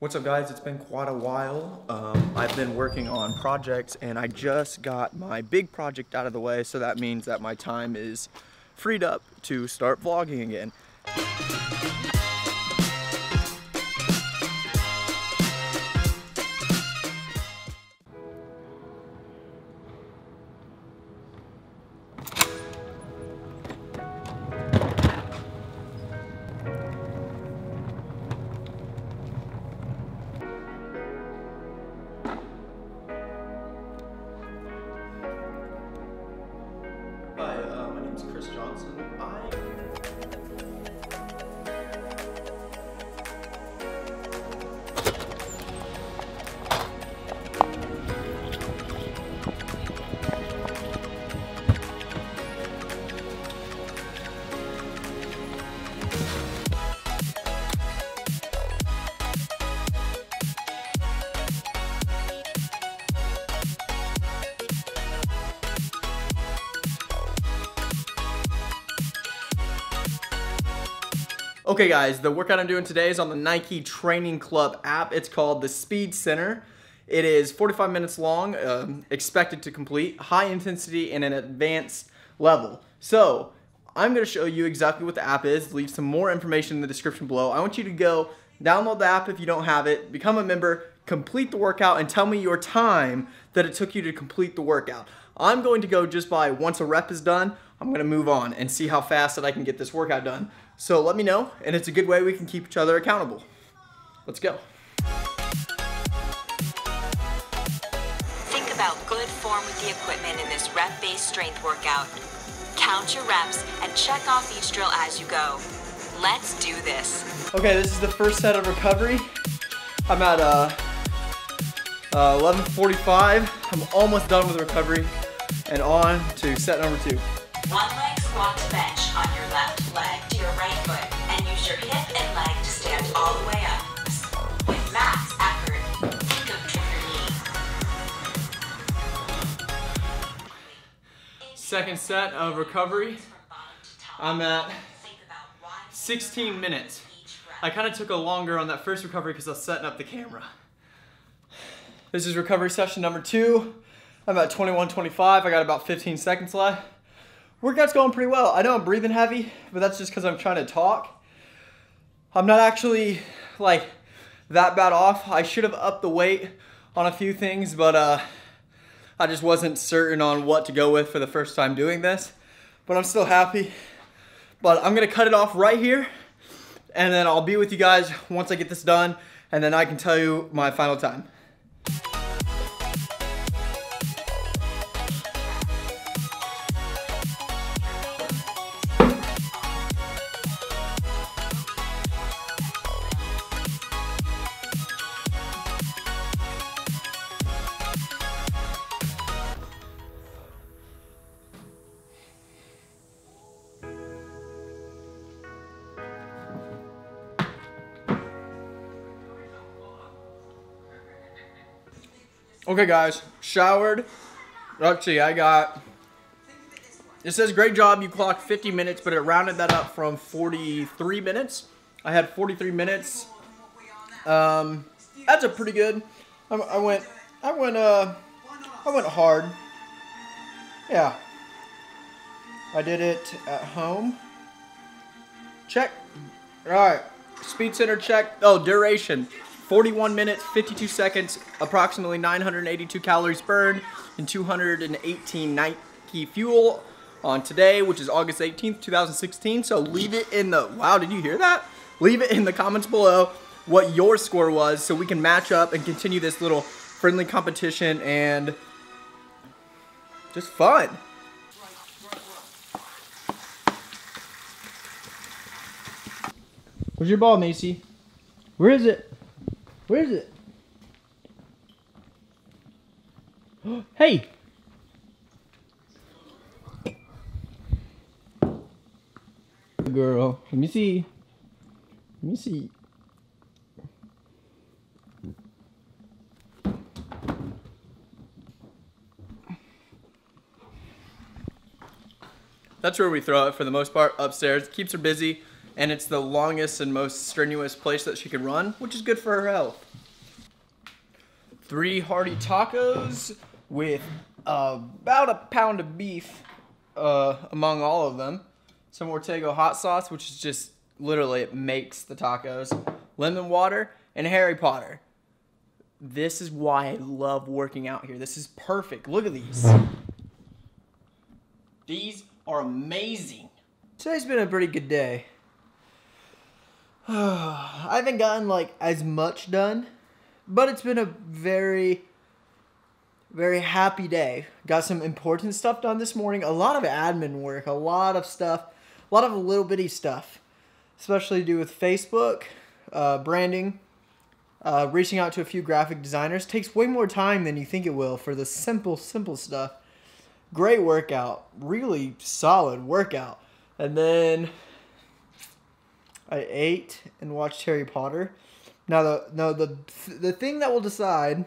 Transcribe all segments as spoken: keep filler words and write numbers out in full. What's up guys, it's been quite a while. Um, I've been working on projects and I just got my big project out of the way, so that means that my time is freed up to start vlogging again. Okay guys, the workout I'm doing today is on the Nike Training Club app. It's called the Speed Center. It is forty-five minutes long, um, expected to complete, high intensity and an advanced level. So I'm gonna show you exactly what the app is, leave some more information in the description below. I want you to go download the app if you don't have it, become a member, complete the workout and tell me your time that it took you to complete the workout. I'm going to go just by once a rep is done, I'm gonna move on and see how fast that I can get this workout done. So let me know, and it's a good way we can keep each other accountable. Let's go. Think about good form with the equipment in this rep-based strength workout. Count your reps and check off each drill as you go. Let's do this. Okay, this is the first set of recovery. I'm at uh, uh, eleven forty-five. I'm almost done with recovery and on to set number two. One leg squat to bench on your left leg to your right foot and use your hip and leg to stand all the way up. With max effort, think of trigger knee. Second set of recovery. I'm at sixteen minutes. I kind of took a longer on that first recovery because I was setting up the camera. This is recovery session number two. I'm at twenty-one twenty-five. I got about fifteen seconds left. Workout's going pretty well. I know I'm breathing heavy, but that's just because I'm trying to talk. I'm not actually like that bad off. I should have upped the weight on a few things, but uh, I just wasn't certain on what to go with for the first time doing this, but I'm still happy. But I'm gonna cut it off right here, and then I'll be with you guys once I get this done, and then I can tell you my final time. Okay guys, showered. Actually, I got, it says great job, you clocked fifty minutes, but it rounded that up from forty-three minutes. I had forty-three minutes. Um, that's a pretty good, I, I went, I went, uh, I went hard. Yeah. I did it at home. Check. All right, Speed Center check. Oh, duration. forty-one minutes, fifty-two seconds, approximately nine hundred eighty-two calories burned, and two hundred eighteen Nike fuel on today, which is August eighteenth, two thousand sixteen. So leave it in the, wow, did you hear that? Leave it in the comments below what your score was so we can match up and continue this little friendly competition and just fun. Where's your ball, Macy? Where is it? Where is it? Hey! Girl, let me see. Let me see. That's where we throw it for the most part, upstairs. Keeps her busy. And it's the longest and most strenuous place that she could run, which is good for her health. three hearty tacos with uh, about a pound of beef uh, among all of them, some Ortega hot sauce, which is just literally it makes the tacos, lemon water, and Harry Potter. This is why I love working out here. This is perfect. Look at these. These are amazing. Today's been a pretty good day. I haven't gotten like as much done, but it's been a very, very happy day. Got some important stuff done this morning. A lot of admin work, a lot of stuff, a lot of little bitty stuff, especially to do with Facebook, uh, branding. Uh, reaching out to a few graphic designers takes way more time than you think it will for the simple, simple stuff. Great workout. Really solid workout. And then I ate and watched Harry Potter. Now, the, now the, the thing that will decide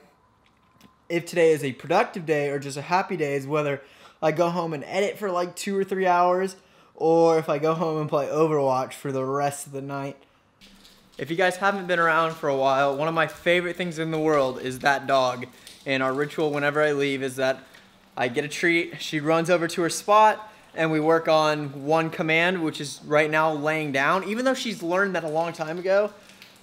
if today is a productive day or just a happy day is whether I go home and edit for like two or three hours or if I go home and play Overwatch for the rest of the night. If you guys haven't been around for a while, one of my favorite things in the world is that dog. And our ritual whenever I leave is that I get a treat, she runs over to her spot, and we work on one command, which is right now laying down. Even though she's learned that a long time ago,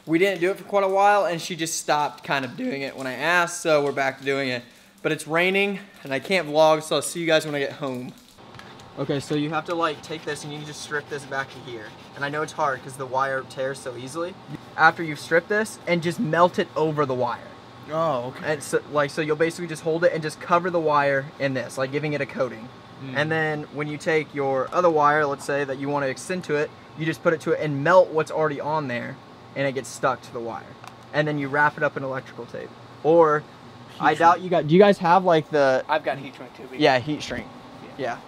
we didn't do it for quite a while, and she just stopped kind of doing it when I asked, so we're back to doing it. But it's raining, and I can't vlog, so I'll see you guys when I get home. Okay, so you have to like take this and you can just strip this back to here. And I know it's hard because the wire tears so easily. After you've stripped this and just melt it over the wire. Oh, okay. And so, like, so you'll basically just hold it and just cover the wire in this, like giving it a coating. Mm. And then when you take your other wire, let's say that you want to extend to it, you just put it to it and melt what's already on there and it gets stuck to the wire. And then you wrap it up in electrical tape. Or heat I shrink. doubt you got, do you guys have like the... I've got heat shrink too. Yeah, heat shrink. Yeah. yeah.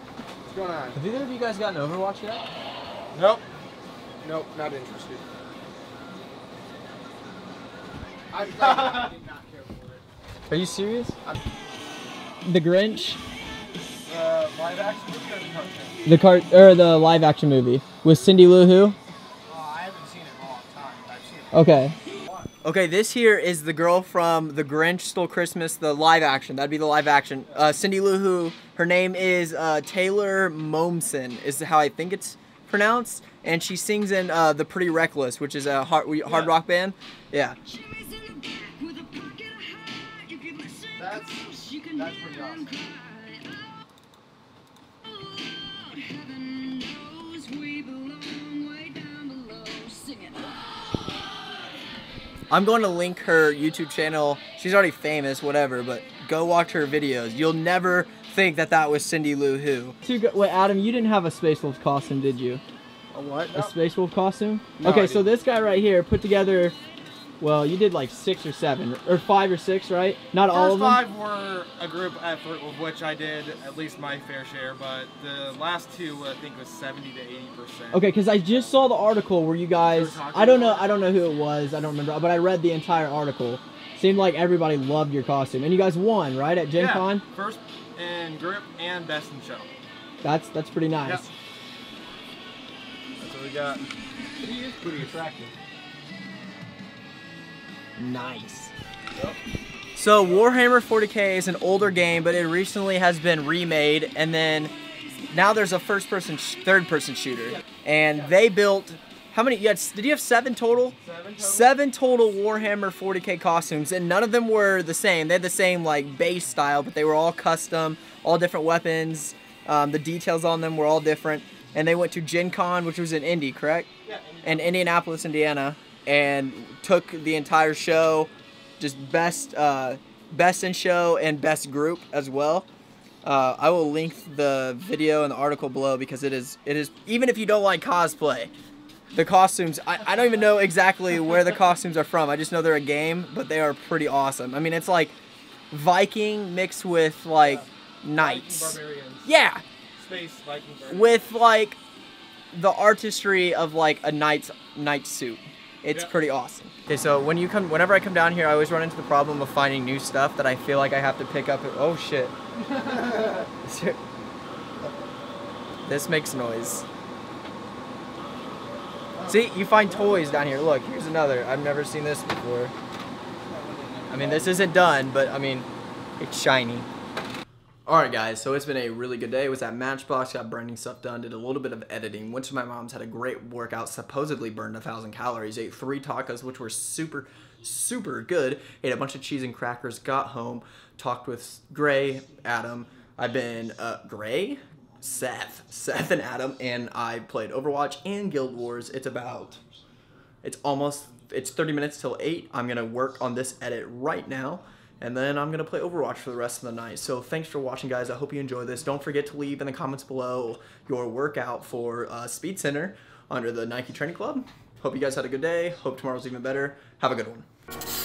What's going on? Have either of you guys gotten Overwatch yet? Nope. Nope, not interested. I did not care for it. Are you serious? I'm... The Grinch? Uh, live action movie? The cart or the live action movie with Cindy Lou Who? Uh, I haven't seen it in a long time. I've seen it. Okay. Okay, this here is the girl from The Grinch Stole Christmas, the live action. That'd be the live action. Uh, Cindy Lou Who, her name is uh, Taylor Momsen, is how I think it's pronounced. And she sings in uh, The Pretty Reckless, which is a hard, hard rock band. Yeah. That's, that's pretty awesome. I'm going to link her YouTube channel. She's already famous, whatever, but go watch her videos. You'll never think that that was Cindy Lou Who. Wait, Adam, you didn't have a Space Wolf costume, did you? A what? A no. Space Wolf costume? No, okay, so this guy right here put together, well, you did like six or seven, or five or six, right? Not First all of them? Five were a group effort, of which I did at least my fair share, but the last two, I think, was seventy to eighty percent. Okay, because I just saw the article where you guys, I don't know, I don't know who it was, I don't remember, but I read the entire article. Seemed like everybody loved your costume, and you guys won, right, at Gen Con? Yeah, first in group and best in show. That's, that's pretty nice. Yep. That's what we got. He is pretty attractive. Nice. Yep. So Warhammer forty K is an older game, but it recently has been remade, and then now there's a first-person, sh third-person shooter, yeah. and yeah. they built how many? You had, did you have seven total? Seven total. Seven total Warhammer forty K costumes, and none of them were the same. They had the same like base style, but they were all custom, all different weapons. Um, the details on them were all different, and they went to Gen Con, which was in Indy, correct? Yeah. In Indianapolis, Indiana. And took the entire show, just best uh, best in show and best group as well. Uh, I will link the video and the article below because it is, it is even if you don't like cosplay, the costumes, I, I don't even know exactly where the costumes are from. I just know they're a game, but they are pretty awesome. I mean, it's like Viking mixed with like yeah. knights. Yeah. Space Viking barbarians. With like the artistry of like a knight's knight suit. It's yeah. pretty awesome. Okay, so when you come, whenever I come down here, I always run into the problem of finding new stuff that I feel like I have to pick up. Oh shit! This makes noise. See, you find toys down here. Look, here's another. I've never seen this before. I mean, this isn't done, but I mean, it's shiny. Alright guys, so it's been a really good day. It was at Matchbox, got branding stuff done, did a little bit of editing, went to my mom's, had a great workout, supposedly burned a thousand calories, ate three tacos, which were super, super good, ate a bunch of cheese and crackers, got home, talked with Gray, Adam, I've been, uh, Gray? Seth. Seth and Adam, and I played Overwatch and Guild Wars. It's about, it's almost, it's thirty minutes till eight. I'm gonna work on this edit right now. And then I'm going to play Overwatch for the rest of the night. So thanks for watching, guys. I hope you enjoyed this. Don't forget to leave in the comments below your workout for uh, Speed Center under the Nike Training Club. Hope you guys had a good day. Hope tomorrow's even better. Have a good one.